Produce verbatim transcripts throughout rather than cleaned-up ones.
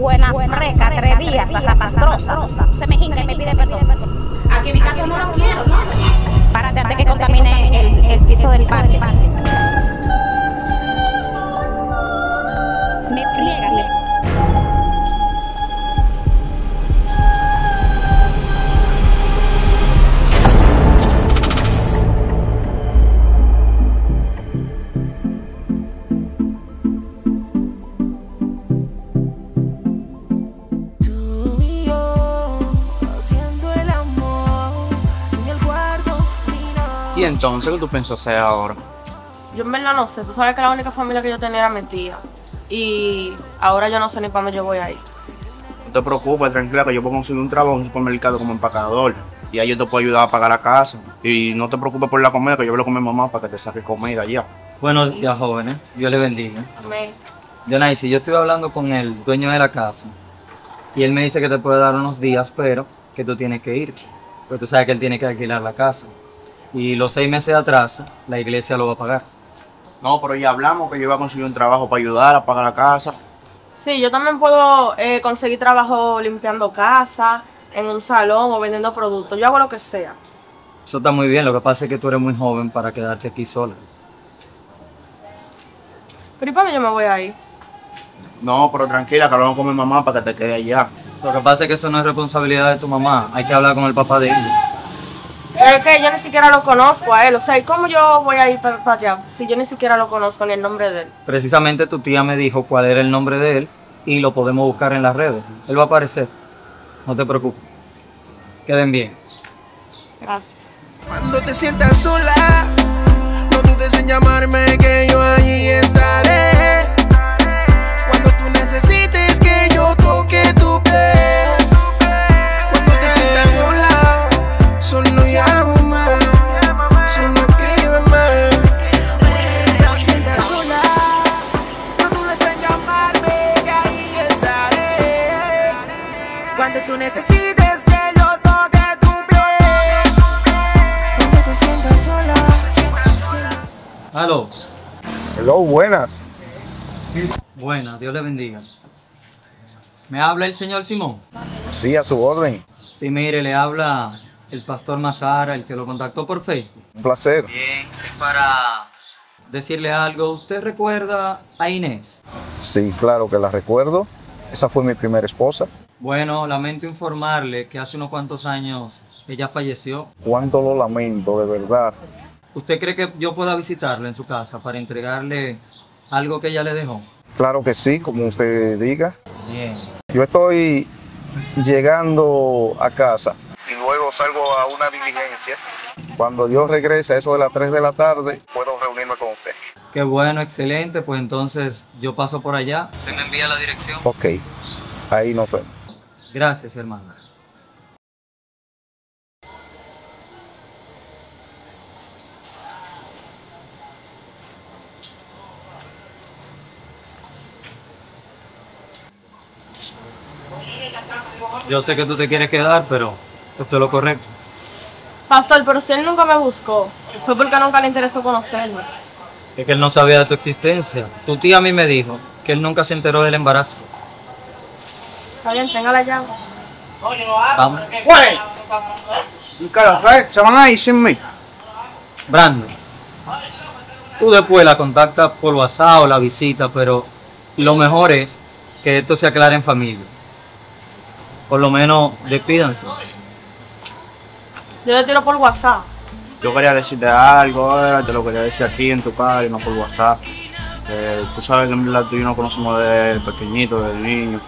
Buena, buena freca, atrevida, zarrapastrosa. Semejinga me pide perdón. Aquí en mi casa no lo quiero, ¿no? Párate antes que contamine el, el piso del parque. Me friega, me... ¿Y entonces qué tú piensas hacer ahora? Yo en verdad no sé, tú sabes que la única familia que yo tenía era mi tía. Y ahora yo no sé ni para dónde yo voy a ir. No te preocupes, tranquila, que yo puedo conseguir un trabajo en un supermercado como empacador. Y ahí yo te puedo ayudar a pagar la casa. Y no te preocupes por la comida, que yo voy a comer mamá para que te saque comida allá. Buenos días, jóvenes. Dios les bendiga. Amén. Yonaisi, yo estoy hablando con el dueño de la casa. Y él me dice que te puede dar unos días, pero que tú tienes que ir. Porque tú sabes que él tiene que alquilar la casa. Y los seis meses de atraso, la iglesia lo va a pagar. No, pero ya hablamos que yo iba a conseguir un trabajo para ayudar a pagar la casa. Sí, yo también puedo eh, conseguir trabajo limpiando casa, en un salón o vendiendo productos. Yo hago lo que sea. Eso está muy bien. Lo que pasa es que tú eres muy joven para quedarte aquí sola. Pero ¿y para dónde yo me voy a ir? No, pero tranquila, que hablamos con mi mamá para que te quede allá. Lo que pasa es que eso no es responsabilidad de tu mamá. Hay que hablar con el papá de ella. Pero es que yo ni siquiera lo conozco a él, o sea, ¿y cómo yo voy a ir para allá si yo ni siquiera lo conozco ni el nombre de él? Precisamente tu tía me dijo cuál era el nombre de él y lo podemos buscar en las redes. Él va a aparecer, no te preocupes. Queden bien. Gracias. Cuando te sientas sola, no dudes en llamarme que yo allí estaré. Cuando tú necesites que yo toque tu piel. Cuando te sientas sola. Solo llámame, solo escríbeme. No sientas sola, no dudes en llamarme, que ahí estaré. Cuando tú necesites que yo toque tu piel. Cuando te sientas sola, sola. Aló. Hello, buenas. Buenas, Dios le bendiga. ¿Me habla el señor Simón? Sí, a su orden. Sí, mire, le habla... el pastor Nazara, el que lo contactó por Facebook. Un placer. Bien, es para decirle algo. ¿Usted recuerda a Inés? Sí, claro que la recuerdo. Esa fue mi primera esposa. Bueno, lamento informarle que hace unos cuantos años ella falleció. Cuánto lo lamento, de verdad. ¿Usted cree que yo pueda visitarla en su casa para entregarle algo que ella le dejó? Claro que sí, como usted diga. Bien. Yo estoy llegando a casa. Y luego salgo a una diligencia. Cuando yo regrese, a eso de las tres de la tarde, puedo reunirme con usted. Qué bueno, excelente. Pues entonces yo paso por allá. Usted me envía la dirección. Ok, ahí nos vemos. Gracias, hermana. Yo sé que tú te quieres quedar, pero... esto es lo correcto. Pastor, pero si él nunca me buscó, fue porque nunca le interesó conocerme. Es que él no sabía de tu existencia. Tu tía a mí me dijo que él nunca se enteró del embarazo. Está bien, tenga la llave. Vamos. ¡Güey! Nunca la red, se van a ir sin mí. Brandon, tú después la contactas por WhatsApp o la visita, pero lo mejor es que esto se aclare en familia. Por lo menos despídanse. Yo te tiro por WhatsApp. Yo quería decirte algo, ahora te lo quería decir aquí en tu cara y no por WhatsApp. Eh, tú sabes que en verdad tú y yo nos conocemos desde pequeñito, desde niño.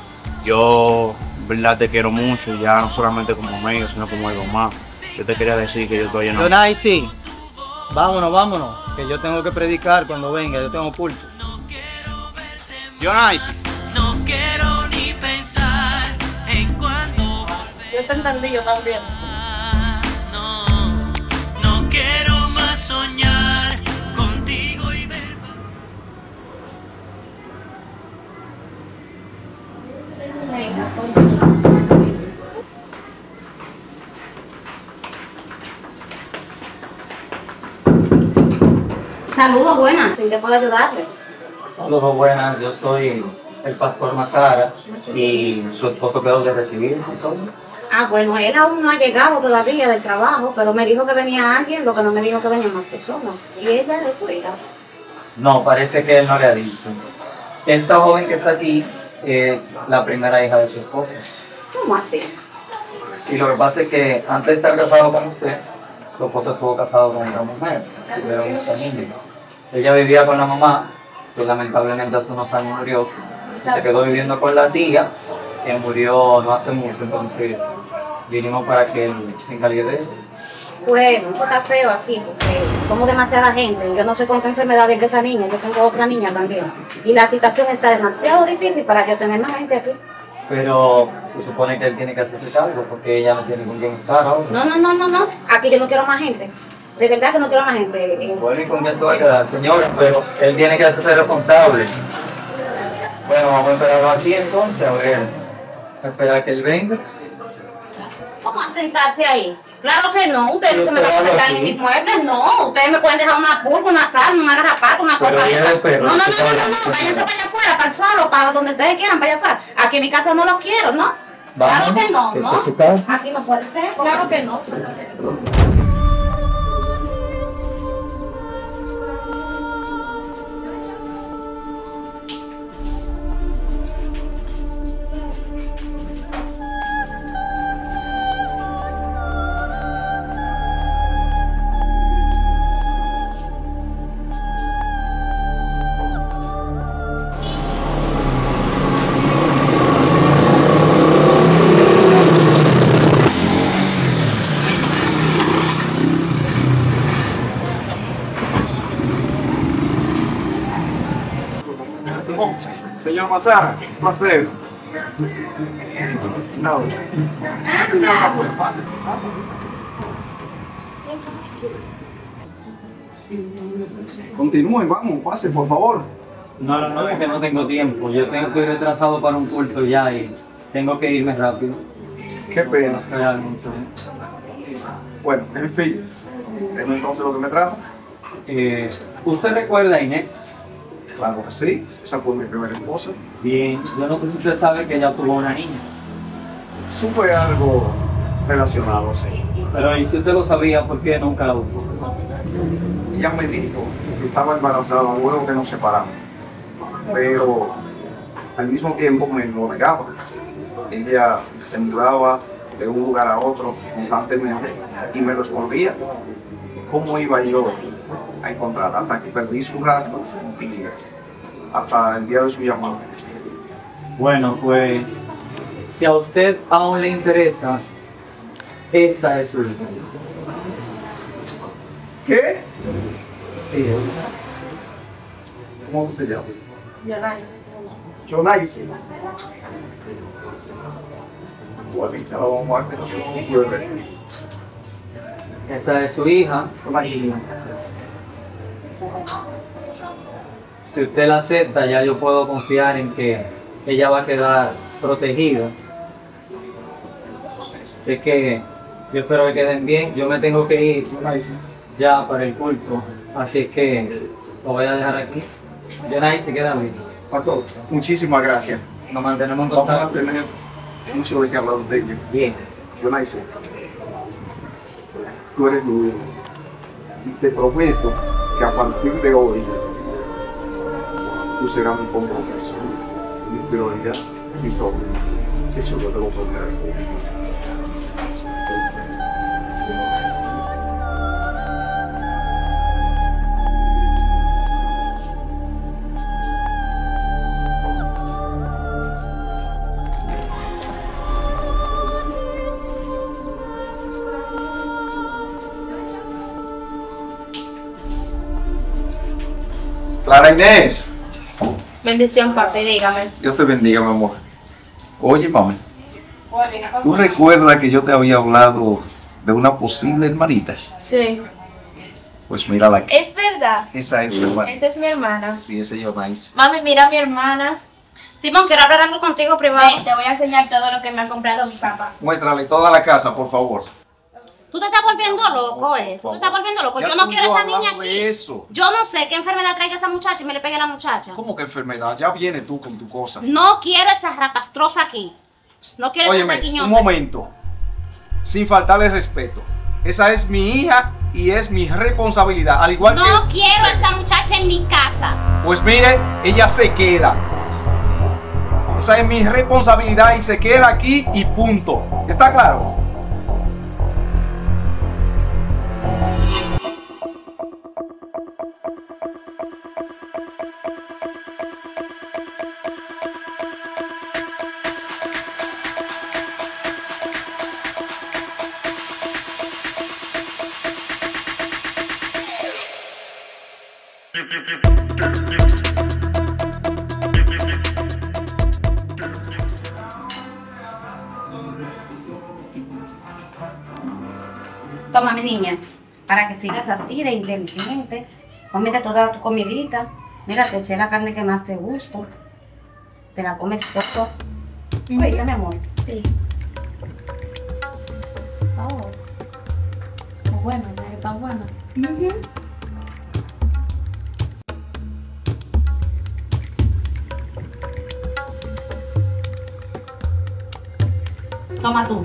Yo en verdad te quiero mucho, ya no solamente como amigo, sino como algo más. Yo te quería decir que yo estoy en... Yonaisi, vámonos, vámonos, que yo tengo que predicar cuando venga, yo tengo culto. Yonaisi. No quiero ni pensar en cuanto... Yo te entendí, yo también. Quiero más soñar contigo y ver. Saludos, buenas. ¿Sí te puedo ayudarle? Saludos, buenas. Yo soy el pastor Nazara y su esposo quedó de recibir. Ah, bueno, él aún no ha llegado todavía del trabajo, pero me dijo que venía alguien, lo que no me dijo que venían más personas. ¿Y ella es su hija? No, parece que él no le ha dicho. Esta joven que está aquí es la primera hija de su esposo. ¿Cómo así? Sí, lo que pasa es que antes de estar casado con usted, su esposo estuvo casado con una mujer, tuvieron una familia. Ella vivía con la mamá, que lamentablemente hace unos años murió. Se quedó viviendo con la tía, que murió no hace mucho, entonces vinimos para que él se encargue de eso. Bueno, un poco está feo aquí, porque somos demasiada gente. Yo no sé con qué enfermedad venga esa niña, yo tengo otra niña también. Y la situación está demasiado difícil para que tenga más gente aquí. Pero se supone que él tiene que hacerse cargo, porque ella no tiene con quién estar ahora. No, no, no, no, no. Aquí yo no quiero más gente. De verdad que no quiero más gente. Bueno, ¿y con quién se va a quedar, señora? Pero él tiene que hacerse responsable. Bueno, vamos a esperarlo aquí entonces, a ver. A esperar que él venga. Vamos a sentarse ahí. Claro que no, ustedes no se me van a sentar en mis muebles, no. Ustedes me pueden dejar una pulga, una sal, una garrapata, una cosa de esa. No, no, no, no, no, váyanse para allá afuera, para el suelo, para donde ustedes quieran, para allá afuera. Aquí en mi casa no los quiero, ¿no? Claro que no, ¿no? Aquí no puede ser, claro que no. Señor Nazara, pase. No. Continúen, vamos, pase, por favor. No, no, no, es que no tengo tiempo. Yo tengo, estoy retrasado para un culto ya y tengo que irme rápido. Qué pena. Bueno, en fin, ¿tengo entonces lo que me trajo? Eh, ¿Usted recuerda a Inés? Claro que sí, esa fue mi primera esposa. Bien, yo no sé si usted sabe que ella tuvo una niña. Supe algo relacionado, sí. Pero ¿y si usted lo sabía, por qué nunca la buscó? Ella me dijo que estaba embarazada, luego que nos separamos. Pero al mismo tiempo me lo negaba. Ella se mudaba de un lugar a otro constantemente y me lo escondía. ¿Cómo iba yo a encontrar? Hasta que perdí su rastro y hasta el día de su llamada. Bueno, pues si a usted aún le interesa, esta es su hija. ¿Qué? Sí, es. ¿Cómo te llamas? Yonaisi. Yonaisi. Igualita, vamos a ver. Esa es su hija. Yonaisi. Si usted la acepta, ya yo puedo confiar en que ella va a quedar protegida. Así que yo espero que queden bien. Yo me tengo que ir ya para el culto, así que lo voy a dejar aquí. Ya nadie se queda bien. Pastor, muchísimas gracias. Nos mantenemos en contacto. Vamos a tener mucho de qué hablar de ellos. Bien. Yo la hice. Tú eres mi hijo. Y te prometo que a partir de hoy tú serás mi compromiso, mi prioridad, mi todo. Eso yo te lo prometo. Clara Inés. Bendición, papi, dígame. Dios te bendiga, mi amor. Oye, mami, ¿tú recuerdas que yo te había hablado de una posible hermanita? Sí. Pues mírala aquí. Es verdad. Esa es mi hermana. Esa es mi hermana. Sí, esa es Yonaisi. Mami, mira a mi hermana. Simón, quiero hablar algo contigo primero. Te voy a enseñar todo lo que me ha comprado mi papá. Muéstrale toda la casa, por favor. Tú te estás volviendo loco, eh. Tú te estás volviendo loco. Yo no quiero a esa niña aquí. Eso. Yo no sé qué enfermedad traiga esa muchacha y me le pegue a la muchacha. ¿Cómo que enfermedad? Ya vienes tú con tu cosa. No quiero esa rapastrosa aquí. No quiero esa pequeñosa. Un momento. Sin faltarle respeto. Esa es mi hija y es mi responsabilidad. Al igual que... No quiero a esa muchacha en mi casa. Pues mire, ella se queda. Esa es mi responsabilidad y se queda aquí y punto. ¿Está claro? Toma, mi niña, para que sigas así de inteligente, cómete toda tu comidita. Mira, te eché la carne que más te gusta. Te la comes poco. Mm-hmm. Oye, mi amor. Sí. Oh. Está buena, está buena. Mm-hmm. Toma tú.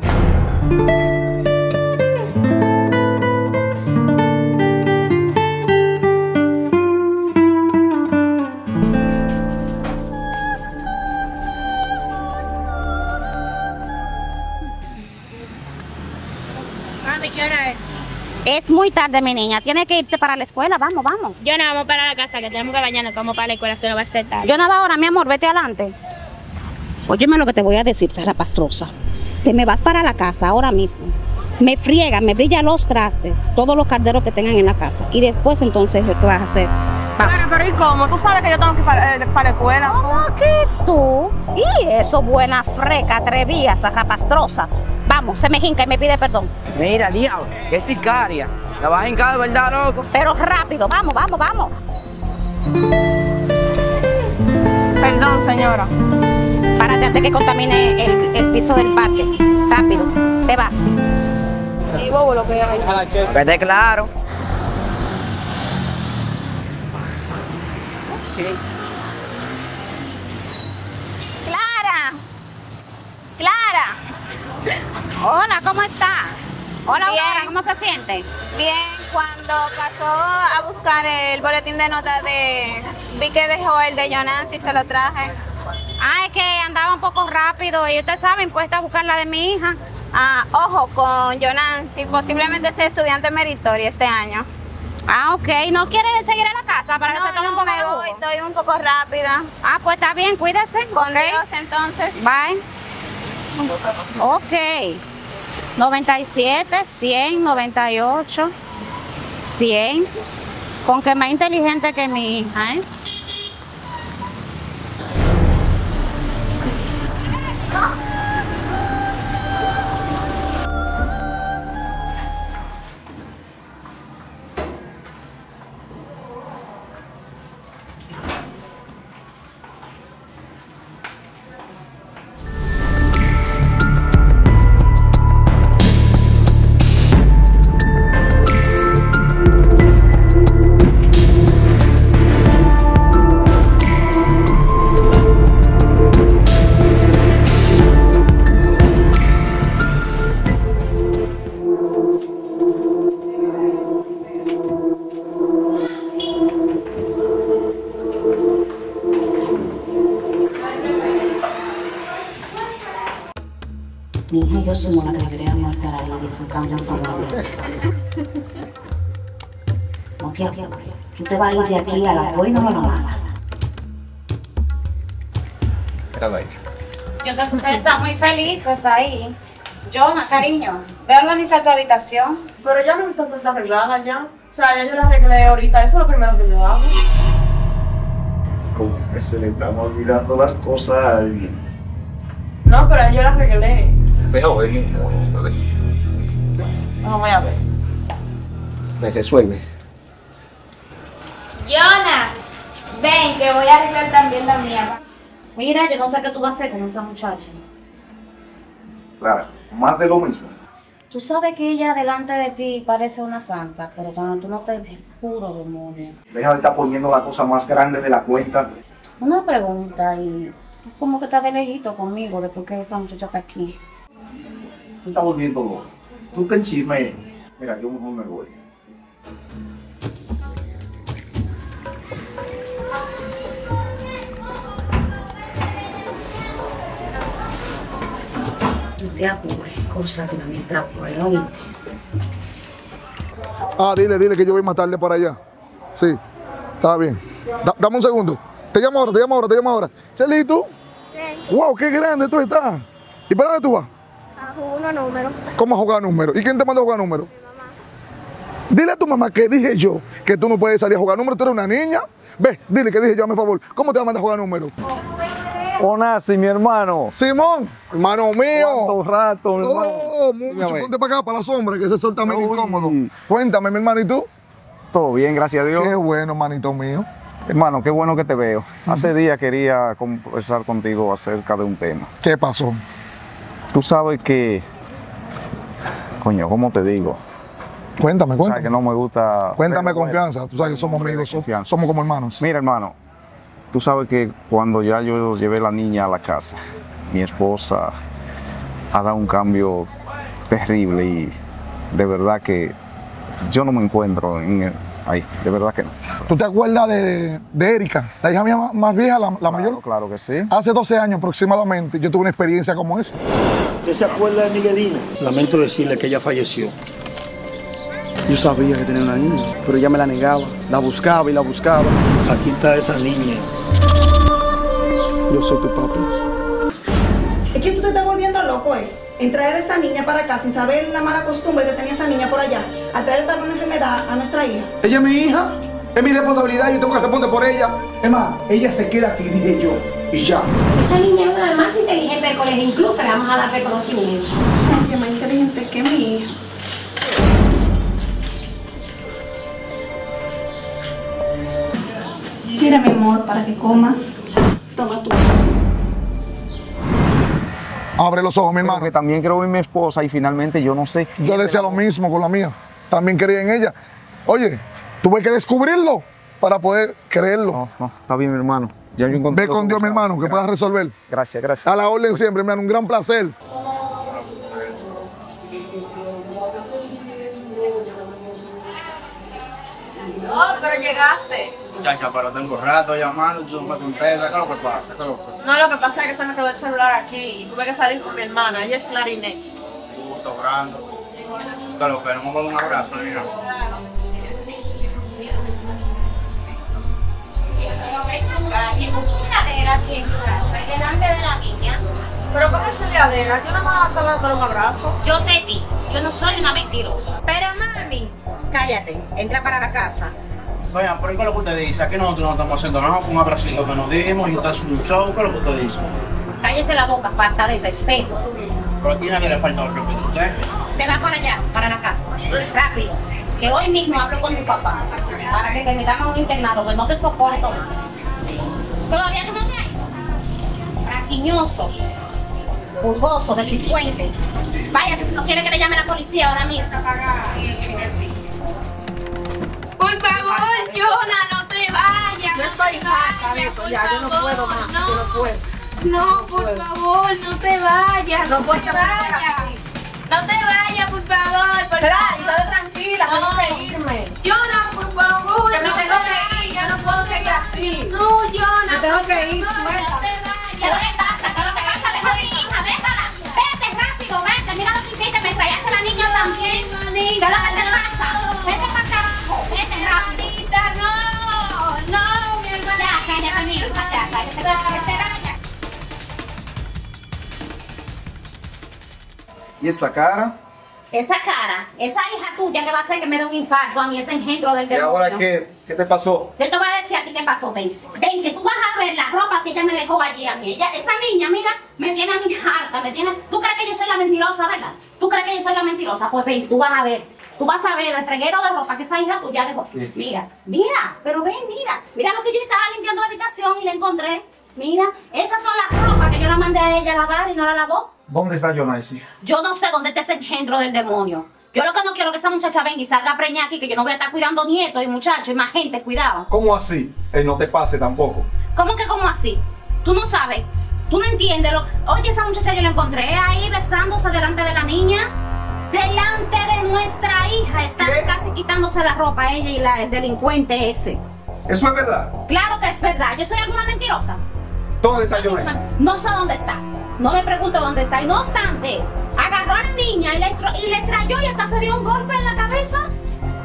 Mami, ¿qué hora es? Es muy tarde, mi niña. Tienes que irte para la escuela. Vamos, vamos. Yo no, vamos para la casa, que tenemos que bañarnos. Vamos para la escuela, se nos va a hacer tarde. Yo no, ahora, mi amor, vete adelante. Óyeme lo que te voy a decir, zarapastrosa. Te me vas para la casa ahora mismo, me friega, me brilla los trastes, todos los calderos que tengan en la casa, y después entonces ¿qué vas a hacer? Vamos. Pero, pero ¿y cómo? Tú sabes que yo tengo que ir para, eh, para la escuela. ¿Cómo que tú? Y eso, buena freca, atrevía, zarrapastrosa. Vamos, se me hinca y me pide perdón. Mira, diablo, es sicaria, la vas a hincar de verdad, loco. Pero rápido, vamos, vamos, vamos. Perdón, señora. Párate antes que contamine el, el piso del parque. Rápido, te vas. Y bobo lo que hay. Vete claro. Okay. Clara. Clara. Hola, ¿cómo estás? Hola, Aurora, ¿cómo se siente? Bien, cuando pasó a buscar el boletín de notas de... Vi que dejó el de Yonaisi y se lo traje. Ah, es que andaba un poco rápido y ustedes saben, puesta a buscar la de mi hija. Ah, ojo con Jonathan, posiblemente sea estudiante meritorio este año. Ah, ok. ¿No quieres seguir a la casa para no, que se tome no, un poco de jugo? No, estoy un poco rápida. Ah, pues está bien, cuídese. Con okay. Dios, entonces. Bye. Ok. noventa y siete, cien, noventa y ocho, cien. Con que más inteligente que mi hija, ¿eh? Mi hija y yo somos la que deberíamos estar ahí disfrutando en familia. No quiero, quiero, quiero. Tú te vas a ir de aquí a la buena o a la mala. Yo sé que ustedes están muy felices ahí. Jonah, cariño, ve a organizar tu habitación. Pero ya no está suelta arreglada ya. O sea, ya yo la arreglé ahorita. Eso es lo primero que yo hago. Como que se le están olvidando las cosas a alguien. No, pero yo la arreglé. Pero él mismo, a ver. No, voy a ver. Me resuelve. Jonah, ven que voy a arreglar también la mía. Mira, yo no sé qué tú vas a hacer con esa muchacha. Claro, más de lo mismo. Tú sabes que ella delante de ti parece una santa, pero cuando tú no te ves, puro demonio. Deja de estar poniendo la cosa más grande de la cuenta. Una pregunta, y tú como que estás de lejito conmigo después que esa muchacha está aquí. Me está volviendo loco. Tú te enchismes. Mira, yo mejor me voy. No te apures, cosa que no me trapo, ¿oíste? Ah, dile, dile que yo voy más tarde para allá. Sí, está bien. Da, dame un segundo. Te llamo ahora, te llamo ahora, te llamo ahora. Chelito. Sí. Wow, qué grande tú estás. ¿Y para dónde tú vas? A jugar números. ¿Cómo a jugar números? ¿Y quién te mandó a jugar números? Mi mamá. Dile a tu mamá que dije yo que tú no puedes salir a jugar números, tú eres una niña. Ve, dile que dije yo, a mi favor. ¿Cómo te va a mandar a jugar números? Yonaisi, mi hermano. Simón, hermano mío. ¿Cuánto rato, mi hermano? Oh, mucho. Ponte para acá, para la sombra, que se suelta muy incómodo. Cuéntame, mi hermano, ¿y tú? Todo bien, gracias a Dios. Qué bueno, hermanito mío. Hermano, qué bueno que te veo. Hace días quería conversar contigo acerca de un tema. ¿Qué pasó? Tú sabes que... Coño, ¿cómo te digo? Cuéntame, cuéntame. O sea, que no me gusta... Cuéntame confianza. Tú sabes que somos amigos, somos como hermanos. Mira, hermano. Tú sabes que cuando ya yo llevé la niña a la casa, mi esposa ha dado un cambio terrible y de verdad que yo no me encuentro en el, ahí, de verdad que no. ¿Tú te acuerdas de, de Erika, la hija mía más, más vieja, la, la claro, mayor? Claro que sí. Hace doce años aproximadamente yo tuve una experiencia como esa. ¿Usted se acuerda de Miguelina? Lamento decirle que ella falleció. Yo sabía que tenía una niña, pero ella me la negaba. La buscaba y la buscaba. Aquí está esa niña. Yo soy tu papi. Es que tú te estás volviendo loco, ¿eh? En traer a esa niña para acá sin saber la mala costumbre que tenía esa niña por allá. A traer tal una enfermedad a nuestra hija. Ella es mi hija. Es mi responsabilidad. Yo tengo que responder por ella. Es más, ella se queda aquí, dije yo. Y ya. Esa niña es una de las más inteligentes del colegio. Incluso le vamos a dar reconocimiento. Porque más inteligente que mi hija. Mira, mi amor, para que comas. Toma tú. Abre los ojos, mi hermano. Porque también creo en mi esposa y finalmente yo no sé. Yo decía lo mismo con la mía. También creía en ella. Oye, tuve que descubrirlo para poder creerlo. No, no, está bien, mi hermano. Ya yo encontré. Ve con Dios, mi hermano, que puedas resolver. Gracias, gracias. A la orden siempre, mi hermano. Un gran placer. No, pero llegaste. Chacha, pero tengo rato llamando, tú no me contestas, ¿qué es lo que pasa? ¿Qué es lo que pasa? No, lo que pasa es que se me quedó el celular aquí y tuve que salir con mi hermana, ella es Clara Inés. Tú estás orando. Pero que no me pongo un abrazo, mira. Hay mucha ligadera aquí en tu casa y delante de la niña. Pero ¿cómo es ligadera? Yo no me voy a dar un abrazo. Yo te vi, yo no soy una mentirosa. Pero mami, cállate, entra para la casa. Oigan, pero ¿qué es lo que usted dice? Aquí nosotros no estamos haciendo nada, fue un abracito que nos dimos y está haciendo un show, ¿qué es lo que usted dice? Cállese la boca, falta de respeto. Pero aquí nadie le falta el respeto a usted. Te vas para allá, para la casa, ¿sí? Rápido, que hoy mismo hablo con mi papá, para que te metan a un internado, que no te soporto más. ¿Todavía tú no te hay? Raquiñoso, burgoso, delincuente. Váyase si no quiere que le llame la policía ahora mismo. Por favor, Yona, no te vayas. Yo estoy harta de esto, ya, yo no puedo más, yo no puedo. No, por favor, no te vayas, no te vayas. No te vayas, por favor, por favor. Claro, tranquila, no quiero irme. Yona, por favor, no te vayas, yo no puedo seguir así. No, Yona, me tengo que ir, suelta. ¿Qué le pasa? ¿Qué le pasa? Deja a mi hija, déjala. Vete rápido, vete, mira lo que hiciste, me trayaste a la niña también. ¿Qué es lo que te pasa? Vete para acá. Mamita, no, no, mi hermana. Ya, cállate, mi hija, ya, cállate, que te vaya. ¿Y esa cara? Esa cara, esa hija tuya que va a hacer que me dé un infarto a mí, ese engendro del demonio. ¿Y ahora qué? ¿Qué te pasó? Yo te voy a decir a ti qué pasó, ven. Ven, que tú vas a ver la ropa que ella me dejó allí a mí. Ella, esa niña, mira, me tiene a mí harta, me tiene... ¿Tú crees que yo soy la mentirosa, verdad? ¿Tú crees que yo soy la mentirosa? Pues ven, tú vas a ver. Tú vas a ver el reguero de ropa que esa hija tuya dejó. Sí. Mira, mira, pero ven, mira. Mira lo que yo estaba limpiando la habitación y la encontré. Mira, esas son las ropas que yo la mandé a ella a lavar y no la lavó. ¿Dónde está Yonaisi? Yo no sé dónde está ese engendro del demonio. Yo lo que no quiero es que esa muchacha venga y salga a preñar aquí, que yo no voy a estar cuidando nietos y muchachos y más gente, cuidado. ¿Cómo así? Él no te pase tampoco. ¿Cómo que cómo así? Tú no sabes, tú no entiendes. Lo... Oye, esa muchacha yo la encontré ahí besándose delante de la niña. Delante de nuestra hija. Están ¿Qué? Casi quitándose la ropa ella y la, el delincuente ese. ¿Eso es verdad? Claro que es verdad. ¿Yo soy alguna mentirosa? ¿Dónde está Yonaisi? No sé dónde está. No me pregunto dónde está. Y no obstante, agarró a la niña y le, y le trayó y hasta se dio un golpe en la cabeza.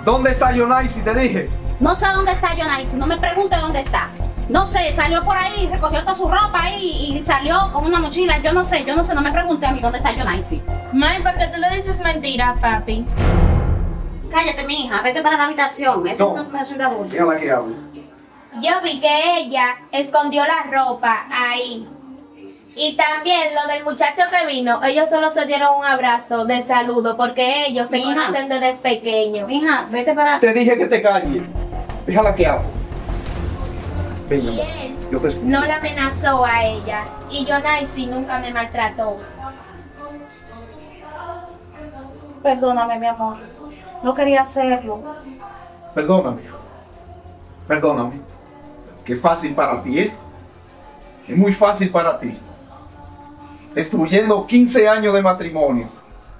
¿Dónde está Yonaisi? Te dije. No sé dónde está Yonaisi. No me pregunte dónde está. No sé, salió por ahí, recogió toda su ropa ahí y salió con una mochila. Yo no sé, yo no sé, no me pregunté a mí dónde está Yonaisi. Mami, ¿por qué tú le dices mentira, papi? Cállate, mi hija, vete para la habitación. Eso no, es una conversación de adultos. Yo, aquí hablo. Yo vi que ella escondió la ropa ahí. Y también lo del muchacho que vino, ellos solo se dieron un abrazo de saludo porque ellos se mija, conocen desde pequeños. Mija, vete para... Te dije que te calles. Déjala que hable. Venga, y él yo te escucho. No la amenazó a ella. Y Yonaisi nunca me maltrató. Perdóname, mi amor. No quería hacerlo. Perdóname. Perdóname. Qué fácil para ti, ¿eh? Es muy fácil para ti. Destruyendo quince años de matrimonio.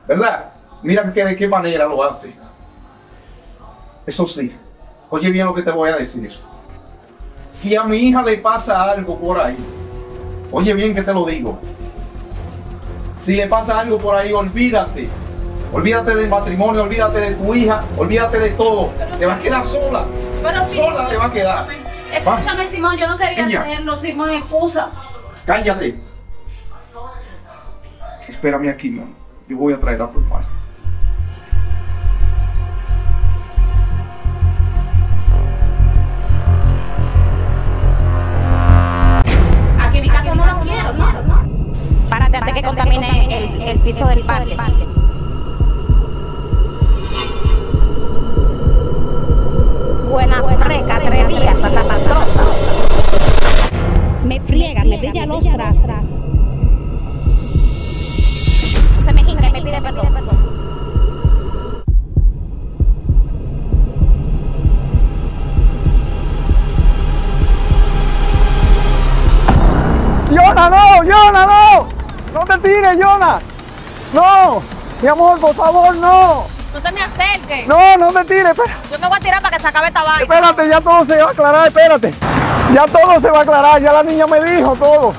¿Verdad? Mira que de qué manera lo hace. Eso sí. Oye bien lo que te voy a decir. Si a mi hija le pasa algo por ahí, oye bien que te lo digo. Si le pasa algo por ahí, olvídate. Olvídate del matrimonio, olvídate de tu hija, olvídate de todo. Pero te vas a quedar sola. Pero sí, sola te va a quedar. Escúchame, escúchame Simón, yo no quería Calla. hacerlo, Simón, excusa. Cállate. Espérame aquí, man. Yo voy a traer a tu hermano. Que contamine el, el piso del parque. Buena freca, atrevida, hasta pastrosa. Me friega, me brilla los trastas. Se me hinca y me pide perdón. ¡Yona, no! ¡Yona, no! ¡No te tires, Yona! ¡No! Mi amor, por favor, no. No te me acerques. No, no te tires, espera. Yo me voy a tirar para que se acabe esta vaina. Espérate, ya todo se va a aclarar, espérate. Ya todo se va a aclarar, ya la niña me dijo todo.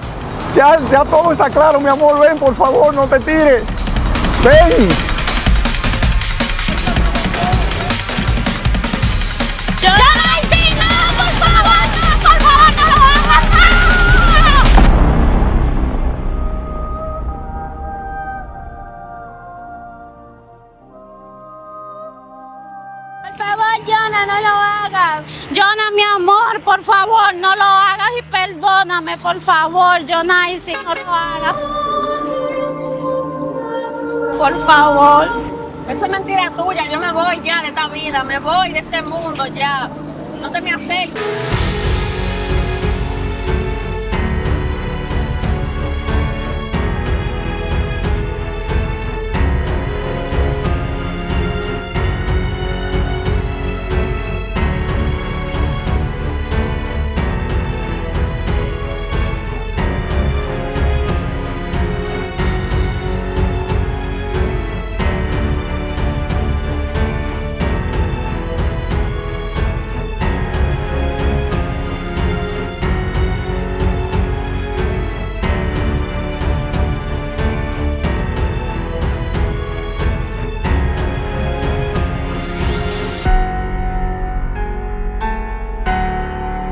Ya, ya todo está claro, mi amor, ven, por favor, no te tires. Ven. ¡Yonaisi, no, por favor, no, por favor, no lo hagas! Yona, mi amor, por favor, no lo hagas y perdóname, por favor, Yonaisi, no lo hagas. Por favor. Eso es mentira tuya, yo me voy ya de esta vida, me voy de este mundo ya. No te me acerques.